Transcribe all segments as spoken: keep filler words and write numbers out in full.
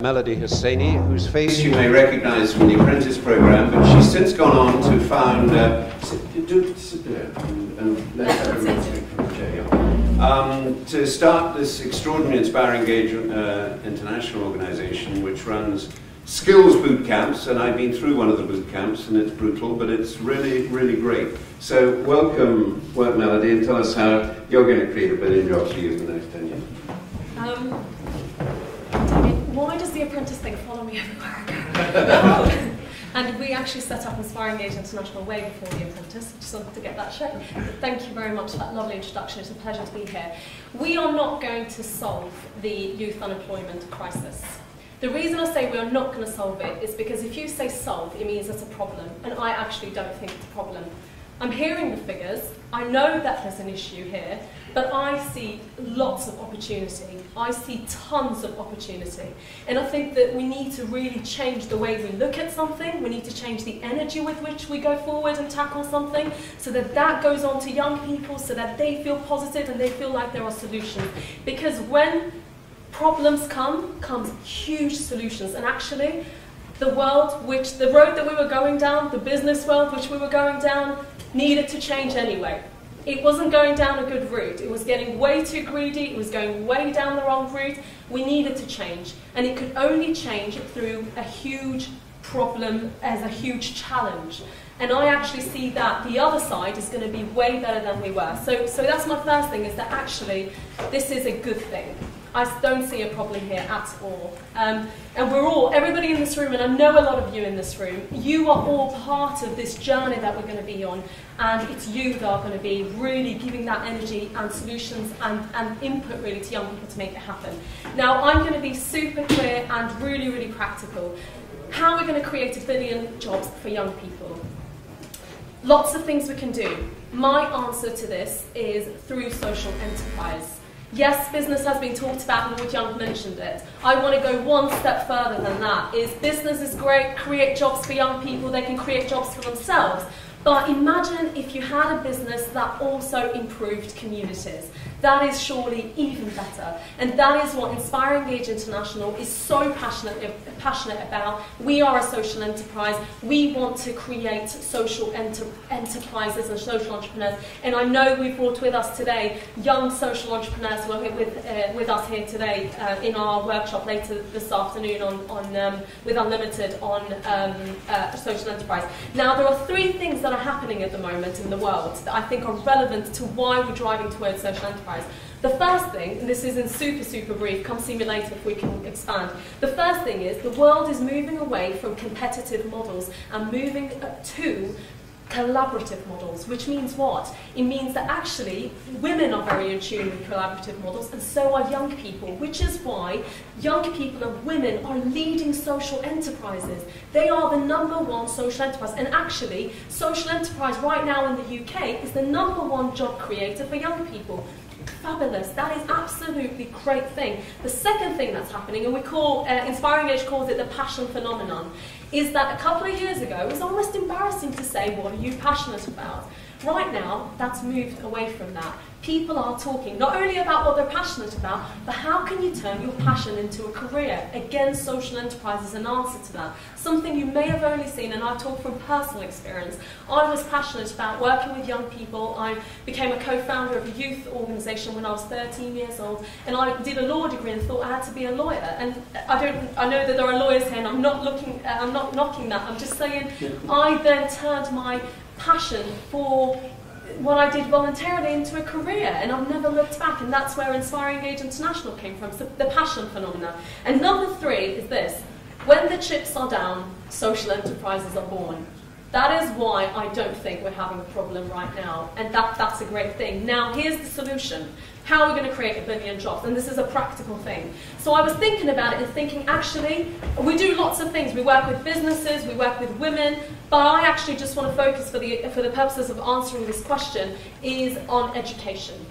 Melody Husseini, whose face you may recognize from the apprentice program, but she's since gone on to found uh, um, to start this extraordinary InspirEngage uh, International organization, which runs skills boot camps, and I've been through one of the boot camps, and it's brutal, but it's really, really great. So welcome, work Melody, and tell us how you're going to create a billion jobs for you in the next ten years. Um, Why does the apprentice thing follow me everywhere I go? And we actually set up InspirEngage International way before the apprentice. Just wanted to get that straight. But thank you very much for that lovely introduction. It's a pleasure to be here. We are not going to solve the youth unemployment crisis. The reason I say we are not going to solve it is because if you say solve, it means it's a problem. And I actually don't think it's a problem. I'm hearing the figures, I know that there's an issue here, but I see lots of opportunity. I see tons of opportunity. And I think that we need to really change the way we look at something, we need to change the energy with which we go forward and tackle something, so that that goes on to young people, so that they feel positive and they feel like there are solutions. Because when problems come, comes huge solutions, and actually, the world which, the road that we were going down, the business world which we were going down, needed to change anyway. It wasn't going down a good route. It was getting way too greedy. It was going way down the wrong route. We needed to change. And it could only change through a huge problem as a huge challenge. And I actually see that the other side is going to be way better than we were. So, so that's my first thing, is that actually this is a good thing. I don't see a problem here at all. Um, and we're all, everybody in this room, and I know a lot of you in this room, you are all part of this journey that we're going to be on, and it's you that are going to be really giving that energy and solutions and, and input really to young people to make it happen. Now, I'm going to be super clear and really, really practical. How are we going to create a billion jobs for young people? Lots of things we can do. My answer to this is through social enterprise. Yes, business has been talked about, and Lord Young mentioned it. I want to go one step further than that. Is business is great, create jobs for young people, they can create jobs for themselves. But imagine if you had a business that also improved communities. That is surely even better. And that is what InspirEngage International is so passionate, passionate about. We are a social enterprise. We want to create social enter enterprises and social entrepreneurs. And I know we've brought with us today young social entrepreneurs who are here with, uh, with us here today uh, in our workshop later this afternoon on, on, um, with Unlimited on um, uh, social enterprise. Now, there are three things that are happening at the moment in the world that I think are relevant to why we're driving towards social enterprise. The first thing, and this is in super, super brief, come see me later if we can expand. The first thing is the world is moving away from competitive models and moving to collaborative models, which means what? It means that actually women are very in tune with collaborative models, and so are young people, which is why young people and women are leading social enterprises. They are the number one social enterprise, and actually social enterprise right now in the U K is the number one job creator for young people. Fabulous. That is absolutely great thing. The second thing that's happening, and we call, uh, InspirEngage calls it the passion phenomenon, is that a couple of years ago it was almost embarrassing to say, what are you passionate about? Right now, that's moved away from that. People are talking not only about what they're passionate about, but how can you turn your passion into a career? Again, social enterprise is an answer to that. Something you may have only seen, and I talk from personal experience. I was passionate about working with young people. I became a co-founder of a youth organisation when I was thirteen years old, and I did a law degree and thought I had to be a lawyer. And I don't, I know that there are lawyers here, and I'm not looking, I'm not knocking that. I'm just saying, I then turned my passion for what I did voluntarily into a career, and I've never looked back, and that's where InspirEngage International came from, so the passion phenomena. And number three is this: when the chips are down, social enterprises are born. That is why I don't think we're having a problem right now, and that, that's a great thing. Now, here's the solution. How are we going to create a billion jobs? And this is a practical thing. So I was thinking about it and thinking, actually, we do lots of things. We work with businesses, we work with women, but I actually just want to focus, for the, for the purposes of answering this question, is on education.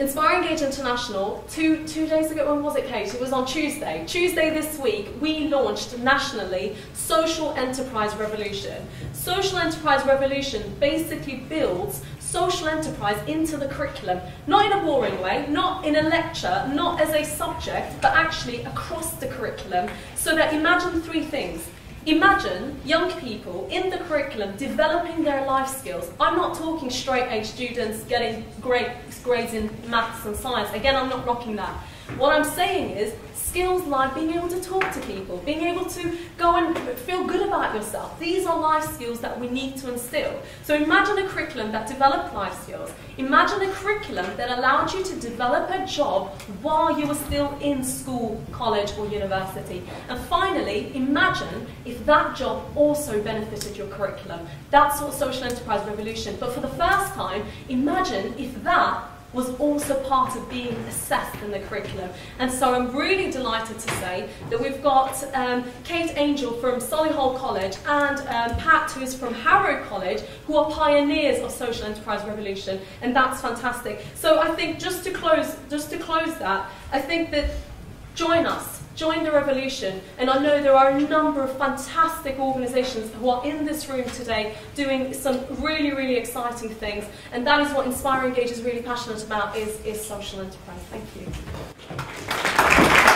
InspirEngage International, two, two days ago, when was it, Kate? It was on Tuesday. Tuesday this week, we launched nationally Social Enterprise Revolution. Social Enterprise Revolution basically builds social enterprise into the curriculum, not in a boring way, not in a lecture, not as a subject, but actually across the curriculum, so that imagine three things. Imagine young people in the curriculum developing their life skills. I'm not talking straight A students getting great grades in maths and science. Again, I'm not rocking that. What I'm saying is skills like being able to talk to people, being able to go and feel good about yourself. These are life skills that we need to instill. So imagine a curriculum that developed life skills. Imagine a curriculum that allowed you to develop a job while you were still in school, college or university. And finally, imagine if that job also benefited your curriculum. That's what Social Enterprise Revolution. But for the first time, imagine if that was also part of being assessed in the curriculum. And so I'm really delighted to say that we've got um, Kate Angel from Solihull College and um, Pat, who is from Harrow College, who are pioneers of Social Enterprise Revolution, and that's fantastic. So I think just to close, just to close that, I think that join us. Join the revolution, and I know there are a number of fantastic organisations who are in this room today doing some really, really exciting things, and that is what InspirEngage is really passionate about, is, is social enterprise. Thank you.